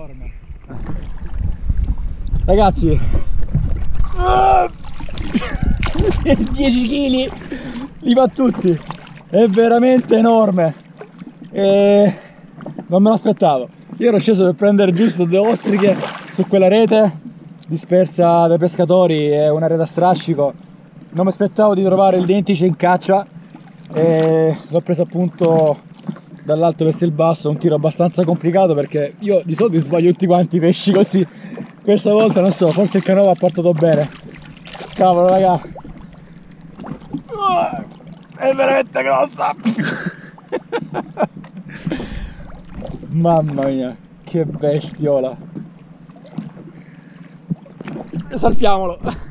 forma. Ragazzi, 10 kg li va tutti, è veramente enorme e non me l'aspettavo. Io ero sceso per prendere giusto 2 ostriche su quella rete dispersa dai pescatori, è una rete a strascico. Non mi aspettavo di trovare il dentice in caccia e l'ho preso appunto dall'alto verso il basso, un tiro abbastanza complicato perché io di solito sbaglio tutti quanti i pesci così. Questa volta non so, forse il canovo ha portato bene. Cavolo raga, è veramente grossa. Mamma mia, che bestiola. Saltiamolo.